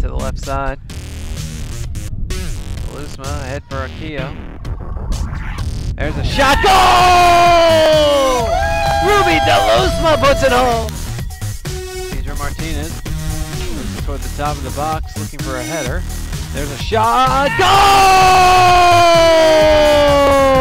to the left side. Luzma, head for Akio. There's a shot. Goal! Ruby de Luzma puts it home. Pedro Martinez toward the top of the box, looking for a header. There's a shot. Goal!